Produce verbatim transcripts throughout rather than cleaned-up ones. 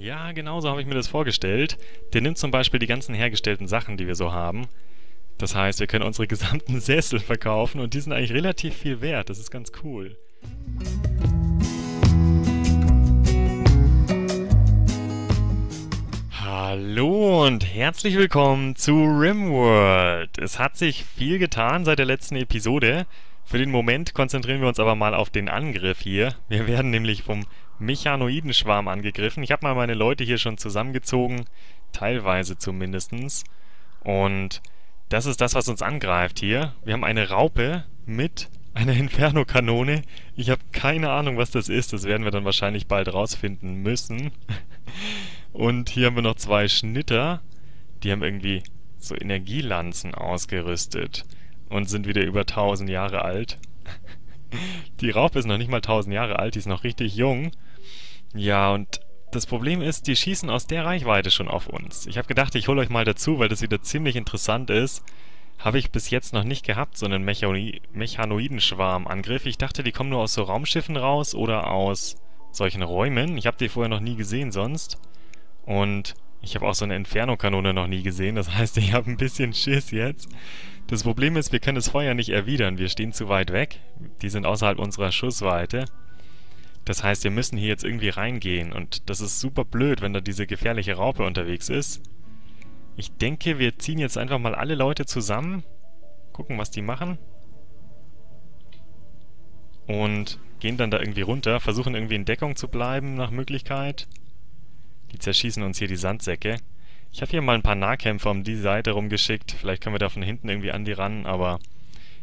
Ja, genau so habe ich mir das vorgestellt. Der nimmt zum Beispiel die ganzen hergestellten Sachen, die wir so haben. Das heißt, wir können unsere gesamten Sessel verkaufen und die sind eigentlich relativ viel wert. Das ist ganz cool. Hallo und herzlich willkommen zu RimWorld. Es hat sich viel getan seit der letzten Episode. Für den Moment konzentrieren wir uns aber mal auf den Angriff hier. Wir werden nämlich vom Mechanoidenschwarm angegriffen. Ich habe mal meine Leute hier schon zusammengezogen, teilweise zumindest. Und das ist das, was uns angreift hier. Wir haben eine Raupe mit einer Inferno-Kanone. Ich habe keine Ahnung, was das ist. Das werden wir dann wahrscheinlich bald rausfinden müssen. Und hier haben wir noch zwei Schnitter. Die haben irgendwie so Energielanzen ausgerüstet und sind wieder über tausend Jahre alt. Die Raupe ist noch nicht mal tausend Jahre alt. Die ist noch richtig jung. Ja, und das Problem ist, die schießen aus der Reichweite schon auf uns. Ich habe gedacht, ich hole euch mal dazu, weil das wieder ziemlich interessant ist. Habe ich bis jetzt noch nicht gehabt, so einen Mechanoidenschwarm-Angriff. Ich dachte, die kommen nur aus so Raumschiffen raus oder aus solchen Räumen. Ich habe die vorher noch nie gesehen sonst. Und ich habe auch so eine Inferno-Kanone noch nie gesehen. Das heißt, ich habe ein bisschen Schiss jetzt. Das Problem ist, wir können das Feuer nicht erwidern. Wir stehen zu weit weg. Die sind außerhalb unserer Schussweite. Das heißt, wir müssen hier jetzt irgendwie reingehen und das ist super blöd, wenn da diese gefährliche Raupe unterwegs ist. Ich denke, wir ziehen jetzt einfach mal alle Leute zusammen, gucken, was die machen und gehen dann da irgendwie runter, versuchen irgendwie in Deckung zu bleiben nach Möglichkeit. Die zerschießen uns hier die Sandsäcke. Ich habe hier mal ein paar Nahkämpfer um die Seite rumgeschickt, vielleicht können wir da von hinten irgendwie an die ran, aber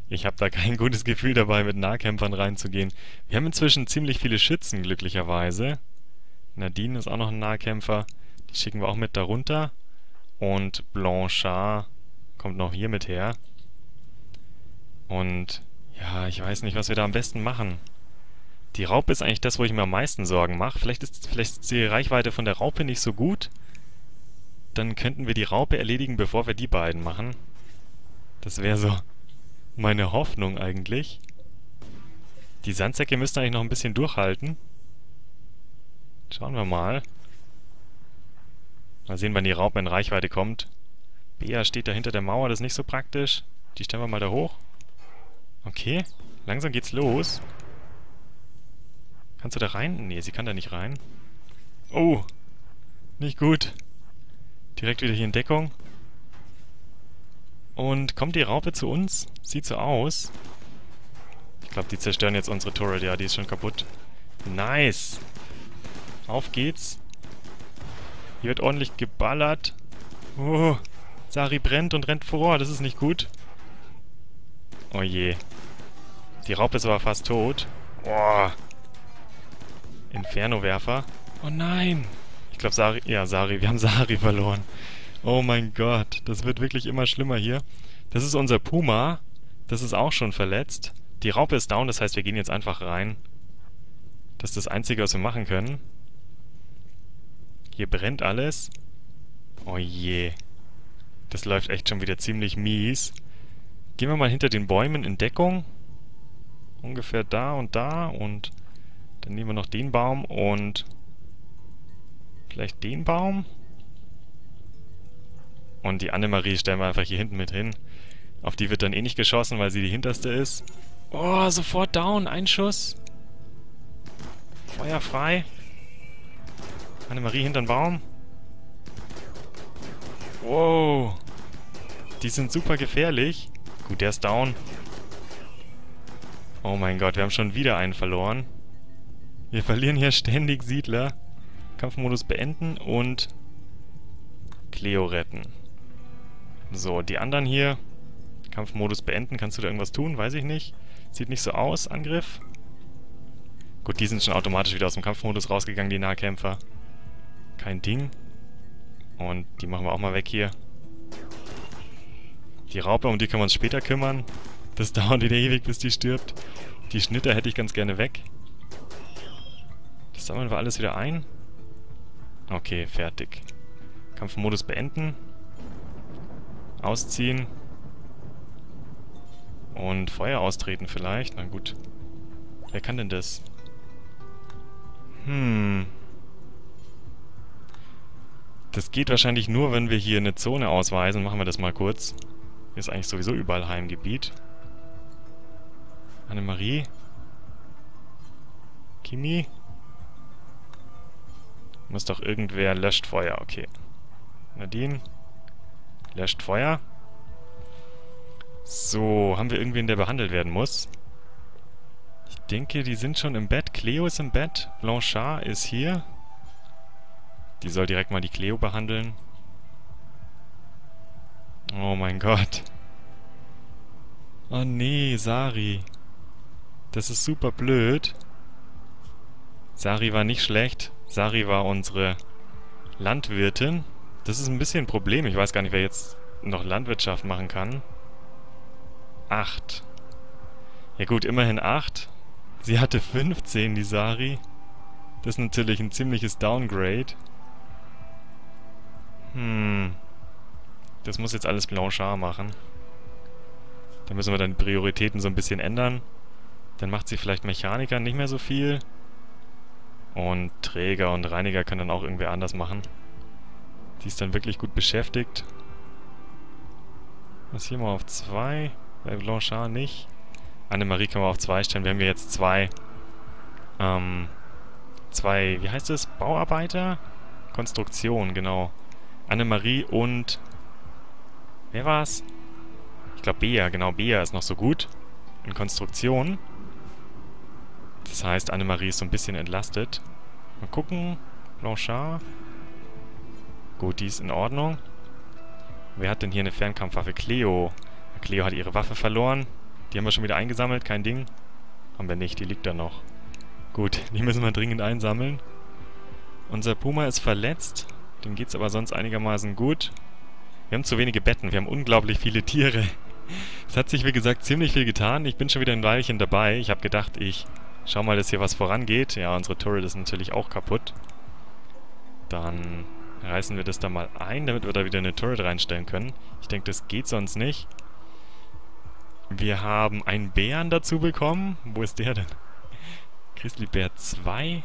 ich habe da kein gutes Gefühl dabei, mit Nahkämpfern reinzugehen. Wir haben inzwischen ziemlich viele Schützen, glücklicherweise. Nadine ist auch noch ein Nahkämpfer. Die schicken wir auch mit darunter. Und Blanchard kommt noch hier mit her. Und ja, ich weiß nicht, was wir da am besten machen. Die Raupe ist eigentlich das, wo ich mir am meisten Sorgen mache. Vielleicht ist, vielleicht ist die Reichweite von der Raupe nicht so gut. Dann könnten wir die Raupe erledigen, bevor wir die beiden machen. Das wäre so meine Hoffnung eigentlich. Die Sandsäcke müssten eigentlich noch ein bisschen durchhalten. Schauen wir mal. Mal sehen, wann die Raupe in Reichweite kommt. Bea steht da hinter der Mauer, das ist nicht so praktisch. Die stellen wir mal da hoch. Okay, langsam geht's los. Kannst du da rein? Nee, sie kann da nicht rein. Oh, nicht gut. Direkt wieder hier in Deckung. Und kommt die Raupe zu uns? Sieht so aus. Ich glaube, die zerstören jetzt unsere Turret. Ja, die ist schon kaputt. Nice. Auf geht's. Hier wird ordentlich geballert. Oh, Sari brennt und rennt vor. Das ist nicht gut. Oh je. Die Raupe ist aber fast tot. Oh. Inferno-Werfer. Oh nein. Ich glaube, Sari... Ja, Sari. Wir haben Sari verloren. Oh mein Gott, das wird wirklich immer schlimmer hier. Das ist unser Puma. Das ist auch schon verletzt. Die Raupe ist down, das heißt, wir gehen jetzt einfach rein. Das ist das Einzige, was wir machen können. Hier brennt alles. Oh je. Das läuft echt schon wieder ziemlich mies. Gehen wir mal hinter den Bäumen in Deckung. Ungefähr da und da. Und dann nehmen wir noch den Baum und vielleicht den Baum. Und die Annemarie stellen wir einfach hier hinten mit hin. Auf die wird dann eh nicht geschossen, weil sie die hinterste ist. Oh, sofort down. Ein Schuss. Feuer frei. Annemarie hinter den Baum. Wow. Die sind super gefährlich. Gut, der ist down. Oh mein Gott, wir haben schon wieder einen verloren. Wir verlieren hier ständig Siedler. Kampfmodus beenden und Cleo retten. So, die anderen hier. Kampfmodus beenden. Kannst du da irgendwas tun? Weiß ich nicht. Sieht nicht so aus. Angriff. Gut, die sind schon automatisch wieder aus dem Kampfmodus rausgegangen, die Nahkämpfer. Kein Ding. Und die machen wir auch mal weg hier. Die Raupe, um die können wir uns später kümmern. Das dauert wieder ewig, bis die stirbt. Die Schnitter hätte ich ganz gerne weg. Das sammeln wir alles wieder ein. Okay, fertig. Kampfmodus beenden. Ausziehen. Und Feuer austreten vielleicht. Na gut. Wer kann denn das? Hm. Das geht wahrscheinlich nur, wenn wir hier eine Zone ausweisen. Machen wir das mal kurz. Hier ist eigentlich sowieso überall Heimgebiet. Annemarie. Kimi. Muss doch irgendwer... Löscht Feuer, okay. Nadine. Löscht Feuer. So, haben wir irgendwen, der behandelt werden muss? Ich denke, die sind schon im Bett. Cleo ist im Bett. Blanchard ist hier. Die soll direkt mal die Cleo behandeln. Oh mein Gott. Oh nee, Sari. Das ist super blöd. Sari war nicht schlecht. Sari war unsere Landwirtin. Das ist ein bisschen ein Problem. Ich weiß gar nicht, wer jetzt noch Landwirtschaft machen kann. acht. Ja gut, immerhin acht. Sie hatte fünfzehn, die Sari. Das ist natürlich ein ziemliches Downgrade. Hm. Das muss jetzt alles Blanchard machen. Da müssen wir dann die Prioritäten so ein bisschen ändern. Dann macht sie vielleicht Mechaniker nicht mehr so viel. Und Träger und Reiniger können dann auch irgendwer anders machen. Die ist dann wirklich gut beschäftigt. Was hier mal auf zwei. Bei Blanchard nicht. Annemarie können wir auf zwei stellen. Wir haben ja jetzt zwei. Ähm. Zwei. Wie heißt es? Bauarbeiter? Konstruktion, genau. Annemarie und... Wer war's? Ich glaube Bea, genau, Bea ist noch so gut. In Konstruktion. Das heißt, Annemarie ist so ein bisschen entlastet. Mal gucken. Blanchard. Gut, die ist in Ordnung. Wer hat denn hier eine Fernkampfwaffe? Cleo. Cleo hat ihre Waffe verloren. Die haben wir schon wieder eingesammelt, kein Ding. Haben wir nicht, die liegt da noch. Gut, die müssen wir dringend einsammeln. Unser Puma ist verletzt. Dem geht's aber sonst einigermaßen gut. Wir haben zu wenige Betten, wir haben unglaublich viele Tiere. Es hat sich, wie gesagt, ziemlich viel getan. Ich bin schon wieder ein Weilchen dabei. Ich habe gedacht, ich schau mal, dass hier was vorangeht. Ja, unsere Turret ist natürlich auch kaputt. Dann reißen wir das da mal ein, damit wir da wieder eine Turret reinstellen können. Ich denke, das geht sonst nicht. Wir haben einen Bären dazu bekommen. Wo ist der denn? Grizzlybär zwei.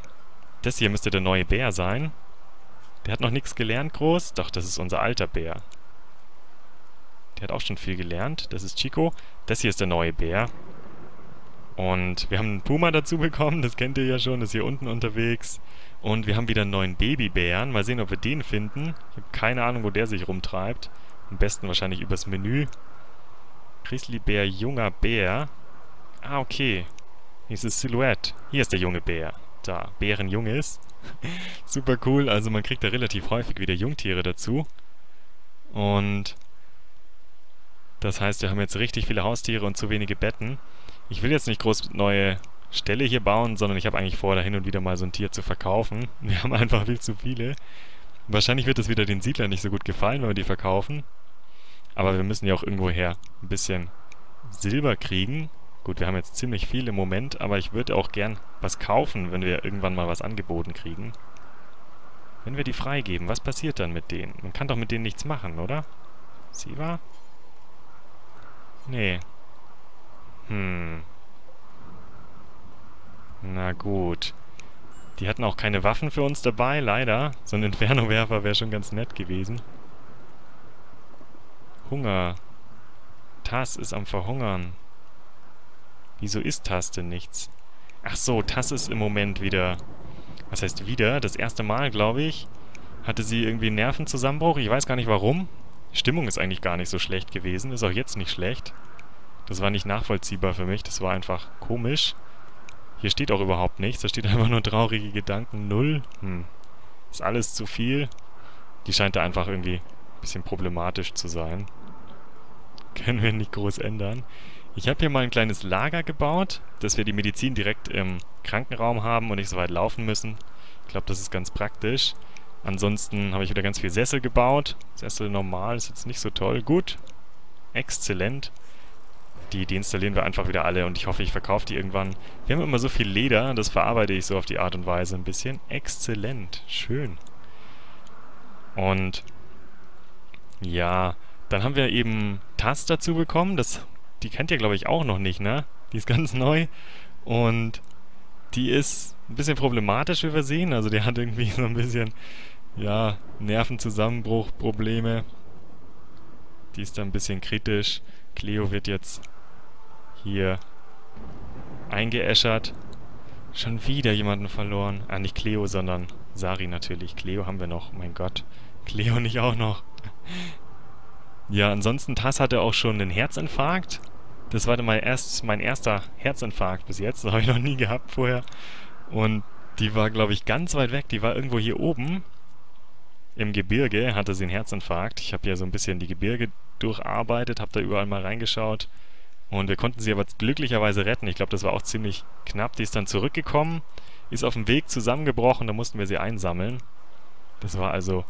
Das hier müsste der neue Bär sein. Der hat noch nichts gelernt groß. Doch, das ist unser alter Bär. Der hat auch schon viel gelernt. Das ist Chico. Das hier ist der neue Bär. Und wir haben einen Puma dazu bekommen. Das kennt ihr ja schon. Ist hier unten unterwegs. Und wir haben wieder einen neuen Babybären. Mal sehen, ob wir den finden. Ich habe keine Ahnung, wo der sich rumtreibt. Am besten wahrscheinlich übers Menü. Grizzlybär, junger Bär. Ah, okay. Hier ist das Silhouette. Hier ist der junge Bär. Da, Bärenjunge ist. Super cool. Also man kriegt da relativ häufig wieder Jungtiere dazu. Und... Das heißt, wir haben jetzt richtig viele Haustiere und zu wenige Betten. Ich will jetzt nicht groß neue Ställe hier bauen, sondern ich habe eigentlich vor, da hin und wieder mal so ein Tier zu verkaufen. Wir haben einfach viel zu viele. Wahrscheinlich wird es wieder den Siedlern nicht so gut gefallen, wenn wir die verkaufen. Aber wir müssen ja auch irgendwoher ein bisschen Silber kriegen. Gut, wir haben jetzt ziemlich viel im Moment, aber ich würde auch gern was kaufen, wenn wir irgendwann mal was angeboten kriegen. Wenn wir die freigeben, was passiert dann mit denen? Man kann doch mit denen nichts machen, oder? Siva? Nee. Hm. Na gut. Die hatten auch keine Waffen für uns dabei, leider. So ein Inferno-Werfer wäre schon ganz nett gewesen. Hunger. Tass ist am Verhungern. Wieso ist Tass denn nichts? Ach so, Tass ist im Moment wieder... Was heißt wieder? Das erste Mal, glaube ich, hatte sie irgendwie einen Nervenzusammenbruch. Ich weiß gar nicht warum. Stimmung ist eigentlich gar nicht so schlecht gewesen. Ist auch jetzt nicht schlecht. Das war nicht nachvollziehbar für mich. Das war einfach komisch. Hier steht auch überhaupt nichts. Da steht einfach nur traurige Gedanken. Null. Hm. Ist alles zu viel. Die scheint da einfach irgendwie ein bisschen problematisch zu sein. Können wir nicht groß ändern. Ich habe hier mal ein kleines Lager gebaut, dass wir die Medizin direkt im Krankenraum haben und nicht so weit laufen müssen. Ich glaube, das ist ganz praktisch. Ansonsten habe ich wieder ganz viel Sessel gebaut. Sessel normal ist jetzt nicht so toll. Gut. Exzellent. Die deinstallieren wir einfach wieder alle und ich hoffe, ich verkaufe die irgendwann. Wir haben immer so viel Leder, das verarbeite ich so auf die Art und Weise ein bisschen. Exzellent. Schön. Und ja, dann haben wir eben Tass dazu bekommen. Das, die kennt ihr, glaube ich, auch noch nicht, ne? Die ist ganz neu und die ist ein bisschen problematisch, wie wir sehen. Also der hat irgendwie so ein bisschen ja, Nervenzusammenbruch-Probleme. Die ist dann ein bisschen kritisch. Cleo wird jetzt hier eingeäschert. Schon wieder jemanden verloren. Ah, nicht Cleo, sondern Sari natürlich. Cleo haben wir noch. Mein Gott. Cleo nicht auch noch. Ja, ansonsten Tass hatte auch schon einen Herzinfarkt. Das war mein, erst, mein erster Herzinfarkt bis jetzt. Das habe ich noch nie gehabt vorher. Und die war, glaube ich, ganz weit weg. Die war irgendwo hier oben im Gebirge, hatte sie einen Herzinfarkt. Ich habe ja so ein bisschen die Gebirge durcharbeitet, habe da überall mal reingeschaut. Und wir konnten sie aber glücklicherweise retten. Ich glaube, das war auch ziemlich knapp. Die ist dann zurückgekommen, ist auf dem Weg zusammengebrochen, da mussten wir sie einsammeln. Das war also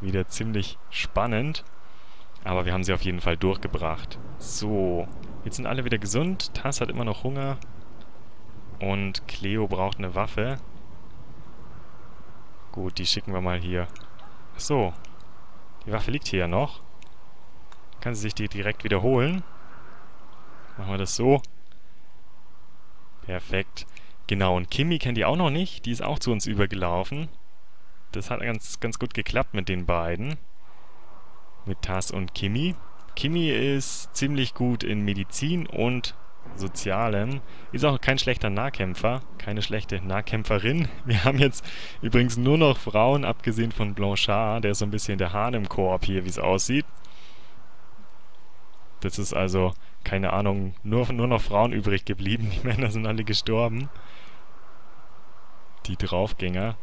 wieder ziemlich spannend. Aber wir haben sie auf jeden Fall durchgebracht. So, jetzt sind alle wieder gesund. Tass hat immer noch Hunger. Und Cleo braucht eine Waffe. Gut, die schicken wir mal hier. Achso, die Waffe liegt hier ja noch. Kann sie sich die direkt wiederholen. Machen wir das so. Perfekt. Genau, und Kimi kennt ihr auch noch nicht. Die ist auch zu uns übergelaufen. Das hat ganz, ganz gut geklappt mit den beiden. Mit Tass und Kimi. Kimi ist ziemlich gut in Medizin und Sozialem. Ist auch kein schlechter Nahkämpfer. Keine schlechte Nahkämpferin. Wir haben jetzt übrigens nur noch Frauen, abgesehen von Blanchard. Der ist so ein bisschen der Hahn im Korb hier, wie es aussieht. Das ist also... Keine Ahnung, nur, nur noch Frauen übrig geblieben. Die Männer sind alle gestorben. Die Draufgänger.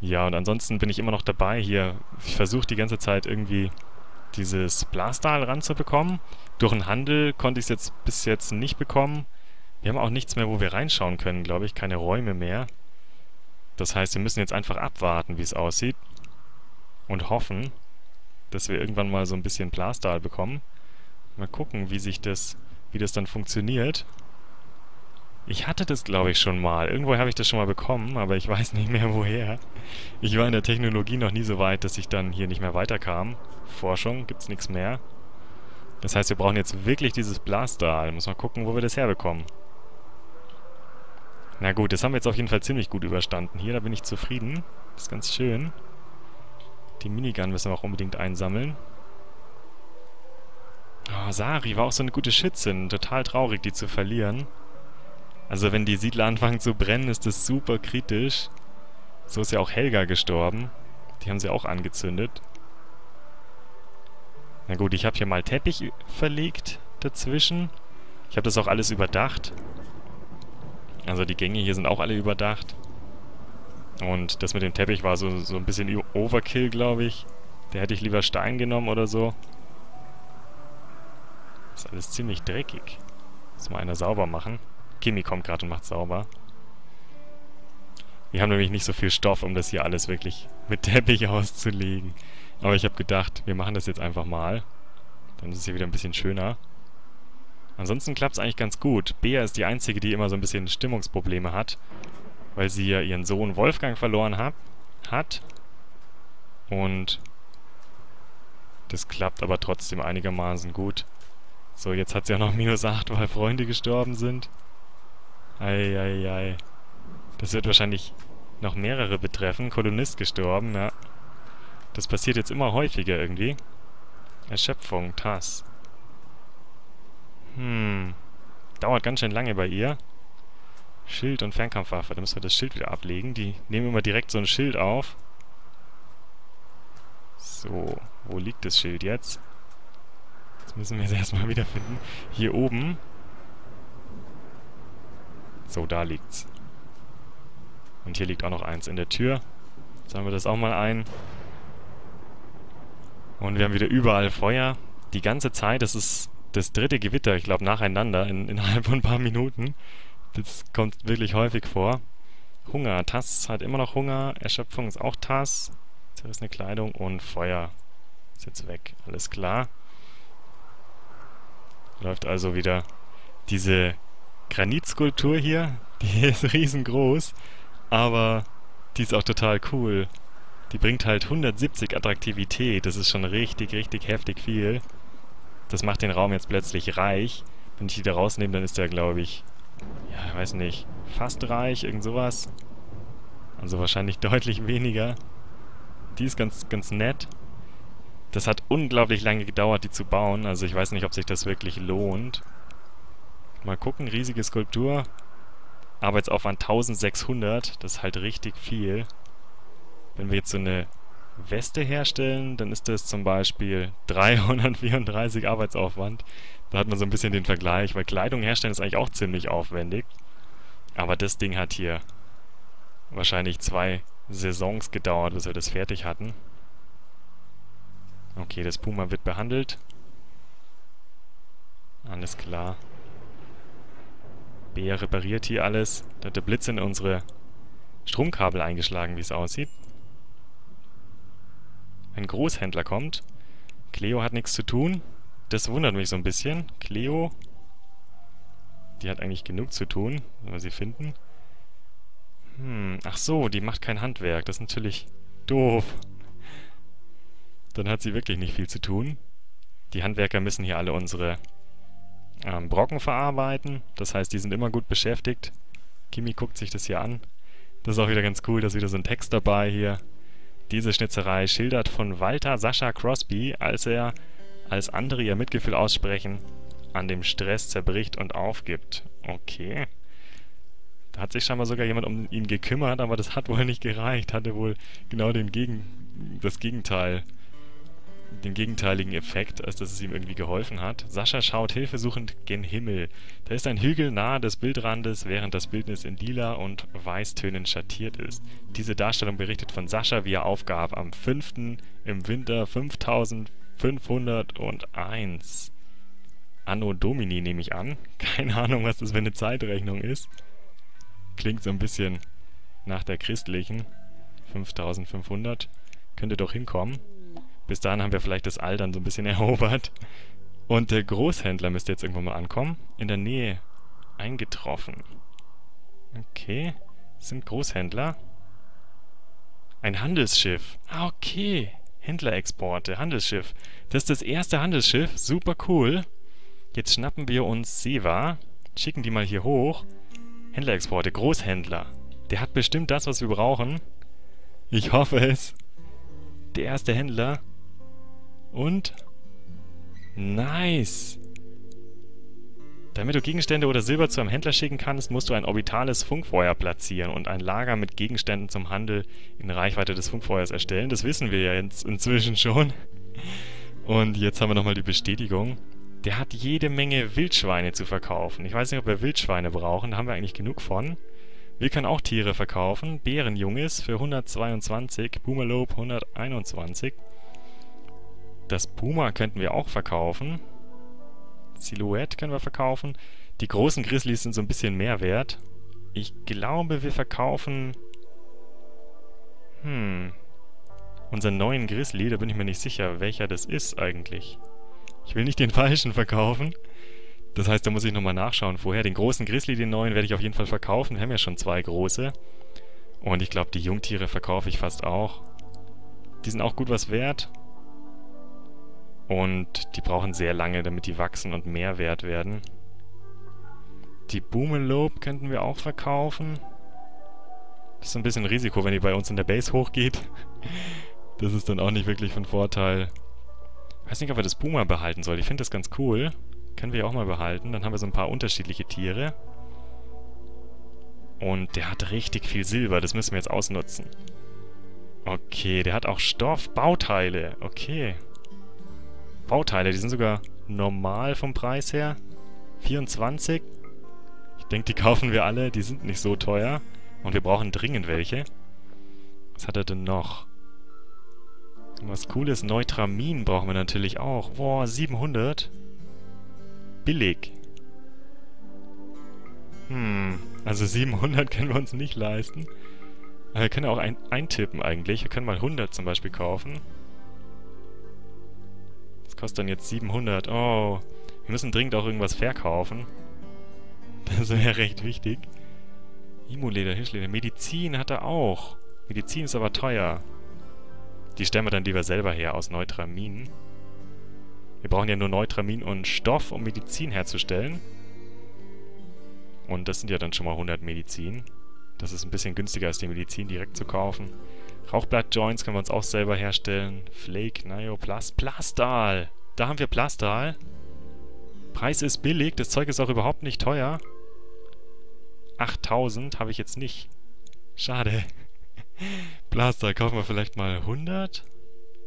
Ja, und ansonsten bin ich immer noch dabei hier. Ich versuche die ganze Zeit irgendwie dieses Plastahl ranzubekommen. Durch den Handel konnte ich es jetzt bis jetzt nicht bekommen. Wir haben auch nichts mehr, wo wir reinschauen können, glaube ich. Keine Räume mehr. Das heißt, wir müssen jetzt einfach abwarten, wie es aussieht. Und hoffen, dass wir irgendwann mal so ein bisschen Plastahl bekommen. Mal gucken, wie sich das, wie das dann funktioniert. Ich hatte das, glaube ich, schon mal. Irgendwo habe ich das schon mal bekommen, aber ich weiß nicht mehr, woher. Ich war in der Technologie noch nie so weit, dass ich dann hier nicht mehr weiterkam. Forschung, gibt's nichts mehr. Das heißt, wir brauchen jetzt wirklich dieses Plastahl. Muss mal gucken, wo wir das herbekommen. Na gut, das haben wir jetzt auf jeden Fall ziemlich gut überstanden. Hier, da bin ich zufrieden. Das ist ganz schön. Die Minigun müssen wir auch unbedingt einsammeln. Oh, Sari war auch so eine gute Schützin. Total traurig, die zu verlieren. Also wenn die Siedler anfangen zu brennen, ist das super kritisch. So ist ja auch Helga gestorben. Die haben sie auch angezündet. Na gut, ich habe hier mal Teppich verlegt dazwischen. Ich habe das auch alles überdacht. Also die Gänge hier sind auch alle überdacht. Und das mit dem Teppich war so, so ein bisschen Overkill, glaube ich. Da hätte ich lieber Stein genommen oder so. Das ist alles ziemlich dreckig. Muss mal einer sauber machen. Kimi kommt gerade und macht sauber. Wir haben nämlich nicht so viel Stoff, um das hier alles wirklich mit Teppich auszulegen. Aber ich habe gedacht, wir machen das jetzt einfach mal. Dann ist es hier wieder ein bisschen schöner. Ansonsten klappt es eigentlich ganz gut. Bea ist die Einzige, die immer so ein bisschen Stimmungsprobleme hat. Weil sie ja ihren Sohn Wolfgang verloren hat. hat. Und das klappt aber trotzdem einigermaßen gut. So, jetzt hat sie ja noch minus acht, weil Freunde gestorben sind. Eieiei. Ei, ei. Das wird wahrscheinlich noch mehrere betreffen. Kolonist gestorben, ja. Das passiert jetzt immer häufiger irgendwie. Erschöpfung, Tass. Hm. Dauert ganz schön lange bei ihr. Schild und Fernkampfwaffe. Da müssen wir das Schild wieder ablegen. Die nehmen immer direkt so ein Schild auf. So, wo liegt das Schild jetzt? Jetzt müssen wir es erstmal wiederfinden. Hier oben. So, da liegt's. Und hier liegt auch noch eins in der Tür. Sammeln wir das auch mal ein. Und wir haben wieder überall Feuer. Die ganze Zeit, das ist das dritte Gewitter, ich glaube, nacheinander, in, innerhalb von ein paar Minuten. Das kommt wirklich häufig vor. Hunger. Tass hat immer noch Hunger. Erschöpfung ist auch Tass. Zerrissene Kleidung und Feuer. Ist jetzt weg. Alles klar. Läuft also wieder diese Granitskulptur hier. Die ist riesengroß, aber die ist auch total cool. Die bringt halt hundertsiebzig Attraktivität. Das ist schon richtig, richtig heftig viel. Das macht den Raum jetzt plötzlich reich. Wenn ich die da rausnehme, dann ist der, glaube ich, ja, ich weiß nicht, fast reich, irgend sowas. Also wahrscheinlich deutlich weniger. Die ist ganz, ganz nett. Das hat unglaublich lange gedauert, die zu bauen. Also ich weiß nicht, ob sich das wirklich lohnt. Mal gucken, riesige Skulptur. Arbeitsaufwand eintausendsechshundert. Das ist halt richtig viel. Wenn wir jetzt so eine Weste herstellen, dann ist das zum Beispiel dreihundertvierunddreißig Arbeitsaufwand. Da hat man so ein bisschen den Vergleich, weil Kleidung herstellen ist eigentlich auch ziemlich aufwendig. Aber das Ding hat hier wahrscheinlich zwei Saisons gedauert, bis wir das fertig hatten. Okay, das Puma wird behandelt. Alles klar. Bea repariert hier alles. Da hat der Blitz in unsere Stromkabel eingeschlagen, wie es aussieht. Ein Großhändler kommt. Cleo hat nichts zu tun. Das wundert mich so ein bisschen. Cleo, die hat eigentlich genug zu tun, wenn wir sie finden. Hm, ach so, die macht kein Handwerk. Das ist natürlich doof. Dann hat sie wirklich nicht viel zu tun. Die Handwerker müssen hier alle unsere ähm, Brocken verarbeiten. Das heißt, die sind immer gut beschäftigt. Kimi guckt sich das hier an. Das ist auch wieder ganz cool, da ist wieder so ein Text dabei hier. Diese Schnitzerei schildert von Walter Sascha Crosby, als er, als andere ihr Mitgefühl aussprechen, an dem Stress zerbricht und aufgibt. Okay. Da hat sich scheinbar sogar jemand um ihn gekümmert, aber das hat wohl nicht gereicht. Hatte wohl genau den Gegen, das Gegenteil, den gegenteiligen Effekt, als dass es ihm irgendwie geholfen hat. Sascha schaut hilfesuchend gen Himmel. Da ist ein Hügel nahe des Bildrandes, während das Bildnis in lila und Weißtönen schattiert ist. Diese Darstellung berichtet von Sascha, wie er aufgab, am fünften im Winter fünftausendfünfhunderteins. Anno Domini nehme ich an. Keine Ahnung, was das für eine Zeitrechnung ist. Klingt so ein bisschen nach der christlichen. fünftausendfünfhundert. Könnte doch hinkommen. Bis dahin haben wir vielleicht das All dann so ein bisschen erobert. Und der Großhändler müsste jetzt irgendwann mal ankommen. In der Nähe eingetroffen. Okay. Das sind Großhändler. Ein Handelsschiff. Ah, okay. Händlerexporte. Handelsschiff. Das ist das erste Handelsschiff. Super cool. Jetzt schnappen wir uns Seva. Schicken die mal hier hoch. Händlerexporte. Großhändler. Der hat bestimmt das, was wir brauchen. Ich hoffe es. Der erste Händler. Und? Nice! Damit du Gegenstände oder Silber zu einem Händler schicken kannst, musst du ein orbitales Funkfeuer platzieren und ein Lager mit Gegenständen zum Handel in Reichweite des Funkfeuers erstellen. Das wissen wir ja jetzt inzwischen schon. Und jetzt haben wir nochmal die Bestätigung. Der hat jede Menge Wildschweine zu verkaufen. Ich weiß nicht, ob wir Wildschweine brauchen. Da haben wir eigentlich genug von. Wir können auch Tiere verkaufen. Bärenjunges für hundertzweiundzwanzig, Pumalob hunderteinundzwanzig. Das Puma könnten wir auch verkaufen. Silhouette können wir verkaufen. Die großen Grizzlies sind so ein bisschen mehr wert. Ich glaube, wir verkaufen... Hm... unseren neuen Grizzly, da bin ich mir nicht sicher, welcher das ist eigentlich. Ich will nicht den falschen verkaufen. Das heißt, da muss ich nochmal nachschauen vorher. Den großen Grizzly, den neuen, werde ich auf jeden Fall verkaufen. Wir haben ja schon zwei große. Und ich glaube, die Jungtiere verkaufe ich fast auch. Die sind auch gut was wert. Und die brauchen sehr lange, damit die wachsen und mehr wert werden. Die Boomelobe könnten wir auch verkaufen. Das ist ein bisschen ein Risiko, wenn die bei uns in der Base hochgeht. Das ist dann auch nicht wirklich von Vorteil. Ich weiß nicht, ob wir das Puma behalten sollen. Ich finde das ganz cool. Können wir auch mal behalten. Dann haben wir so ein paar unterschiedliche Tiere. Und der hat richtig viel Silber. Das müssen wir jetzt ausnutzen. Okay, der hat auch Stoff. Bauteile. Okay. Bauteile, die sind sogar normal vom Preis her. vierundzwanzig. Ich denke, die kaufen wir alle. Die sind nicht so teuer. Und wir brauchen dringend welche. Was hat er denn noch? Was Cooles. Neutramin brauchen wir natürlich auch. Boah, siebenhundert. Billig. Hm, also siebenhundert können wir uns nicht leisten. Aber wir können auch ein eintippen eigentlich. Wir können mal hundert zum Beispiel kaufen. Das kostet dann jetzt siebenhundert. Oh, wir müssen dringend auch irgendwas verkaufen. Das wäre recht wichtig. Imuleder, Hirschleder. Medizin hat er auch. Medizin ist aber teuer. Die stellen wir dann lieber selber her aus Neutramin. Wir brauchen ja nur Neutramin und Stoff, um Medizin herzustellen. Und das sind ja dann schon mal hundert Medizin. Das ist ein bisschen günstiger als die Medizin direkt zu kaufen. Rauchblatt-Joints können wir uns auch selber herstellen. Flake, Nio, Plast, Plastahl. Da haben wir Plastahl. Preis ist billig, das Zeug ist auch überhaupt nicht teuer. achttausend habe ich jetzt nicht. Schade. Plastahl, kaufen wir vielleicht mal hundert?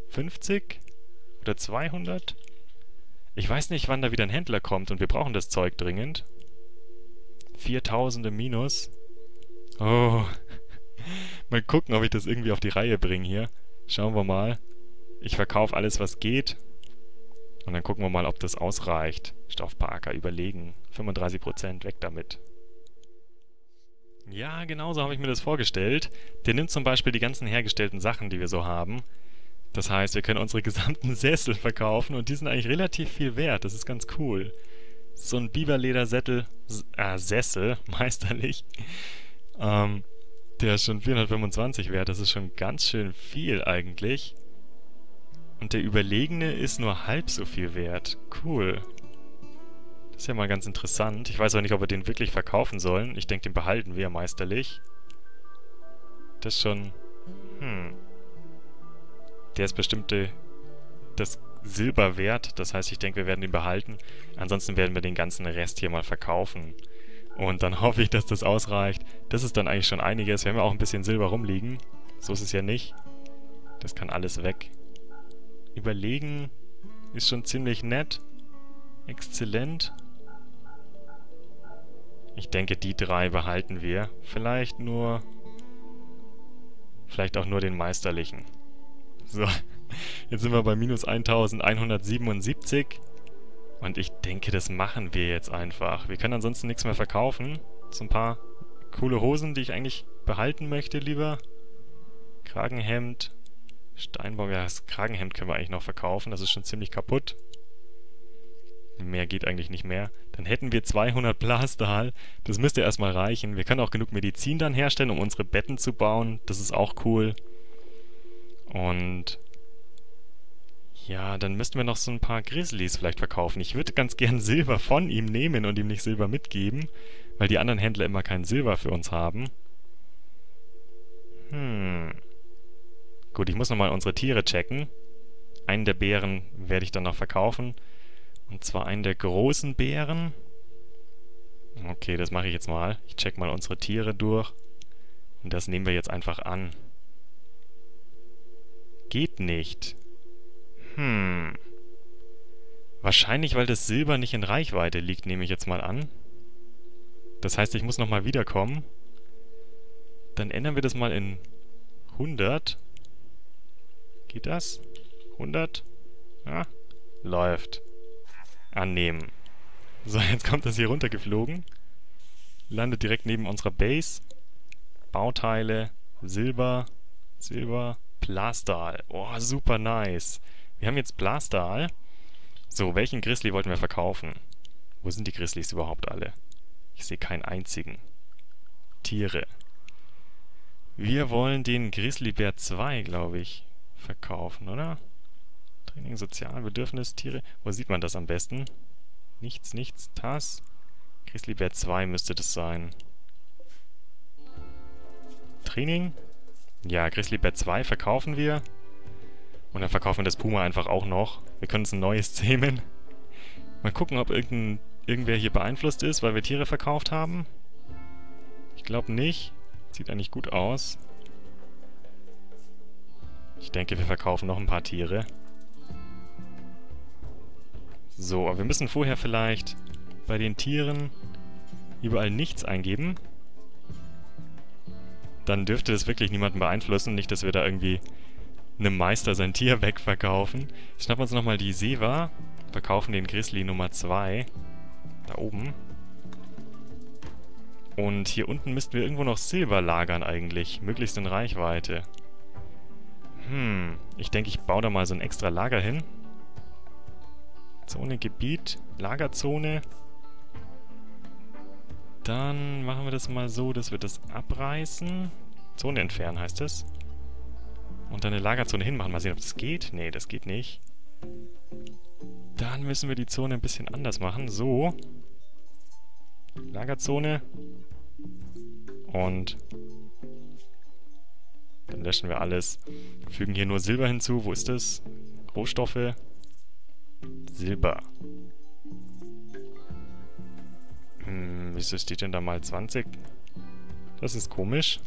fünfzig? Oder zweihundert? Ich weiß nicht, wann da wieder ein Händler kommt und wir brauchen das Zeug dringend. viertausend im Minus. Oh. Mal gucken, ob ich das irgendwie auf die Reihe bringe hier. Schauen wir mal. Ich verkaufe alles, was geht. Und dann gucken wir mal, ob das ausreicht. Stoffparker überlegen. fünfunddreißig Prozent, weg damit. Ja, genau so habe ich mir das vorgestellt. Der nimmt zum Beispiel die ganzen hergestellten Sachen, die wir so haben. Das heißt, wir können unsere gesamten Sessel verkaufen und die sind eigentlich relativ viel wert. Das ist ganz cool. So ein Biberledersättel, äh, Sessel, meisterlich. Ähm, der ist schon vierhundertfünfundzwanzig wert. Das ist schon ganz schön viel eigentlich. Und der Überlegene ist nur halb so viel wert. Cool. Das ist ja mal ganz interessant. Ich weiß auch nicht, ob wir den wirklich verkaufen sollen. Ich denke, den behalten wir meisterlich. Das ist schon... Hm. Der ist bestimmte... Das Silber wert. Das heißt, ich denke, wir werden den behalten. Ansonsten werden wir den ganzen Rest hier mal verkaufen. Und dann hoffe ich, dass das ausreicht. Das ist dann eigentlich schon einiges. Wir haben ja auch ein bisschen Silber rumliegen. So ist es ja nicht. Das kann alles weg. Überlegen ist schon ziemlich nett. Exzellent. Ich denke, die drei behalten wir. Vielleicht nur... Vielleicht auch nur den meisterlichen. So, jetzt sind wir bei minus elfhundertsiebenundsiebzig. Und ich denke, das machen wir jetzt einfach. Wir können ansonsten nichts mehr verkaufen. So ein paar coole Hosen, die ich eigentlich behalten möchte lieber. Kragenhemd. Steinbock, ja, das Kragenhemd können wir eigentlich noch verkaufen. Das ist schon ziemlich kaputt. Mehr geht eigentlich nicht mehr. Dann hätten wir zweihundert Plastahl. Das müsste erstmal reichen. Wir können auch genug Medizin dann herstellen, um unsere Betten zu bauen. Das ist auch cool. Und ja, dann müssten wir noch so ein paar Grizzlies vielleicht verkaufen. Ich würde ganz gern Silber von ihm nehmen und ihm nicht Silber mitgeben, weil die anderen Händler immer kein Silber für uns haben. Hm. Gut, ich muss nochmal unsere Tiere checken. Einen der Bären werde ich dann noch verkaufen. Und zwar einen der großen Bären. Okay, das mache ich jetzt mal. Ich check mal unsere Tiere durch. Und das nehmen wir jetzt einfach an. Geht nicht. Hm. Wahrscheinlich, weil das Silber nicht in Reichweite liegt, nehme ich jetzt mal an. Das heißt, ich muss nochmal wiederkommen. Dann ändern wir das mal in hundert. Geht das? hundert? Ja. Läuft. Annehmen. So, jetzt kommt das hier runtergeflogen. Landet direkt neben unserer Base. Bauteile. Silber. Silber. Plastahl. Oh, super nice. Wir haben jetzt Plastahl. So, welchen Grizzly wollten wir verkaufen? Wo sind die Grizzlys überhaupt alle? Ich sehe keinen einzigen. Tiere. Wir wollen den Grizzlybär zwei, glaube ich, verkaufen, oder? Training, Sozialbedürfnis, Tiere. Wo sieht man das am besten? Nichts, nichts, Tass. Grizzlybär zwei müsste das sein. Training. Ja, Grizzlybär zwei verkaufen wir. Und dann verkaufen wir das Puma einfach auch noch. Wir können uns ein neues zähmen. Mal gucken, ob irgendein, irgendwer hier beeinflusst ist, weil wir Tiere verkauft haben. Ich glaube nicht. Sieht eigentlich gut aus. Ich denke, wir verkaufen noch ein paar Tiere. So, aber wir müssen vorher vielleicht bei den Tieren überall nichts eingeben. Dann dürfte das wirklich niemanden beeinflussen. Nicht, dass wir da irgendwie einem Meister sein Tier wegverkaufen. Schnappen wir uns nochmal die Seva. Verkaufen den Grizzly Nummer zwei. Da oben. Und hier unten müssten wir irgendwo noch Silber lagern eigentlich. Möglichst in Reichweite. Hm. Ich denke, ich baue da mal so ein extra Lager hin. Zone, Gebiet. Lagerzone. Dann machen wir das mal so, dass wir das abreißen. Zone entfernen heißt es. Und dann eine Lagerzone hinmachen. Mal sehen, ob das geht. Nee, das geht nicht. Dann müssen wir die Zone ein bisschen anders machen. So. Lagerzone. Und dann löschen wir alles. Fügen hier nur Silber hinzu. Wo ist das? Rohstoffe. Silber. Hm, wieso steht denn da mal zwanzig? Das ist komisch.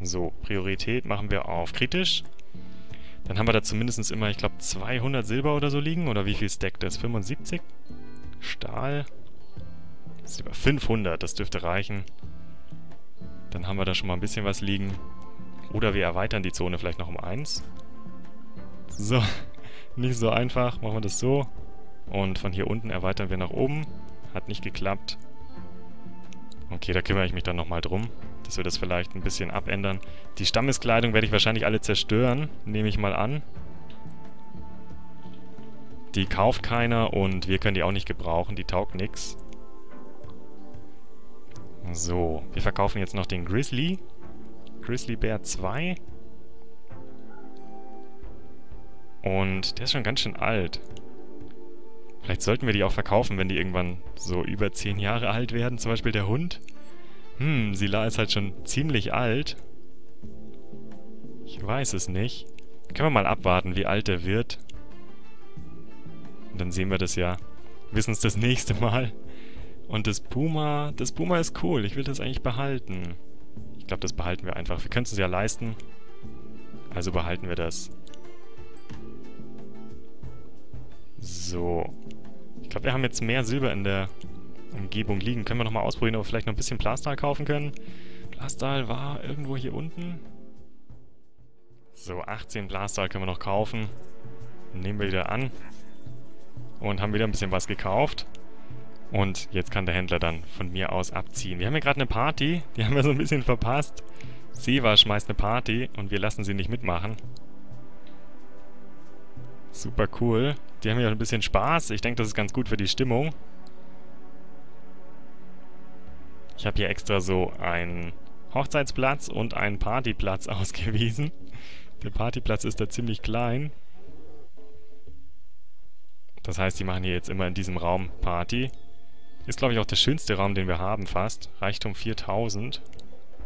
So, Priorität machen wir auf kritisch. Dann haben wir da zumindest immer, ich glaube, zweihundert Silber oder so liegen. Oder wie viel Stack das? fünfundsiebzig? Stahl. Das ist über fünfhundert, das dürfte reichen. Dann haben wir da schon mal ein bisschen was liegen. Oder wir erweitern die Zone vielleicht noch um eins. So, nicht so einfach. Machen wir das so. Und von hier unten erweitern wir nach oben. Hat nicht geklappt. Okay, da kümmere ich mich dann nochmal drum, dass wir das vielleicht ein bisschen abändern. Die Stammeskleidung werde ich wahrscheinlich alle zerstören, nehme ich mal an. Die kauft keiner und wir können die auch nicht gebrauchen, die taugt nix. So, wir verkaufen jetzt noch den Grizzly. Grizzly Bear zwei. Und der ist schon ganz schön alt. Vielleicht sollten wir die auch verkaufen, wenn die irgendwann so über zehn Jahre alt werden. Zum Beispiel der Hund. Hm, Sila ist halt schon ziemlich alt. Ich weiß es nicht. Können wir mal abwarten, wie alt der wird. Und dann sehen wir das ja. Wissen es das nächste Mal. Und das Puma, das Puma ist cool. Ich will das eigentlich behalten. Ich glaube, das behalten wir einfach. Wir können es uns ja leisten. Also behalten wir das. So. Ich glaube, wir haben jetzt mehr Silber in der Umgebung liegen. Können wir nochmal ausprobieren, ob wir vielleicht noch ein bisschen Plastahl kaufen können. Plastahl war irgendwo hier unten. So, achtzehn Plastahl können wir noch kaufen. Nehmen wir wieder an. Und haben wieder ein bisschen was gekauft. Und jetzt kann der Händler dann von mir aus abziehen. Wir haben hier gerade eine Party. Die haben wir so ein bisschen verpasst. Seva schmeißt eine Party und wir lassen sie nicht mitmachen. Super cool. Die haben hier ein bisschen Spaß. Ich denke, das ist ganz gut für die Stimmung. Ich habe hier extra so einen Hochzeitsplatz und einen Partyplatz ausgewiesen. Der Partyplatz ist da ziemlich klein. Das heißt, die machen hier jetzt immer in diesem Raum Party. Ist, glaube ich, auch der schönste Raum, den wir haben fast. Reichtum viertausend.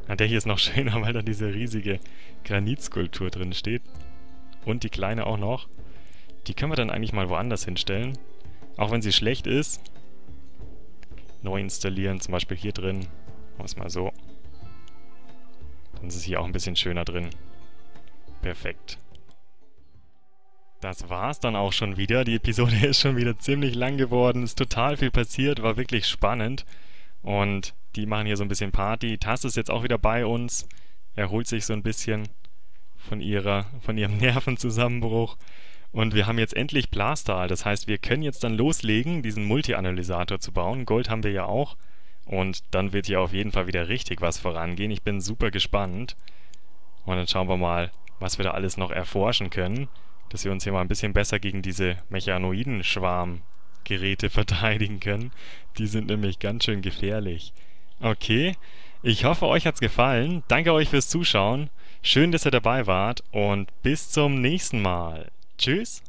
Ja, der hier ist noch schöner, weil da diese riesige Granitskulptur drin steht. Und die kleine auch noch. Die können wir dann eigentlich mal woanders hinstellen. Auch wenn sie schlecht ist. Neu installieren, zum Beispiel hier drin. Machen wir mal so. Dann ist es hier auch ein bisschen schöner drin. Perfekt. Das war's dann auch schon wieder. Die Episode ist schon wieder ziemlich lang geworden. Ist total viel passiert, war wirklich spannend. Und die machen hier so ein bisschen Party. Tass ist jetzt auch wieder bei uns. Erholt sich so ein bisschen von ihrer, von ihrem Nervenzusammenbruch. Und wir haben jetzt endlich Plastahl, das heißt, wir können jetzt dann loslegen, diesen Multi-Analysator zu bauen. Gold haben wir ja auch. Und dann wird hier auf jeden Fall wieder richtig was vorangehen. Ich bin super gespannt. Und dann schauen wir mal, was wir da alles noch erforschen können. Dass wir uns hier mal ein bisschen besser gegen diese Mechanoiden-Schwarm-Geräte verteidigen können. Die sind nämlich ganz schön gefährlich. Okay, ich hoffe, euch hat's gefallen. Danke euch fürs Zuschauen. Schön, dass ihr dabei wart. Und bis zum nächsten Mal. Tschüss!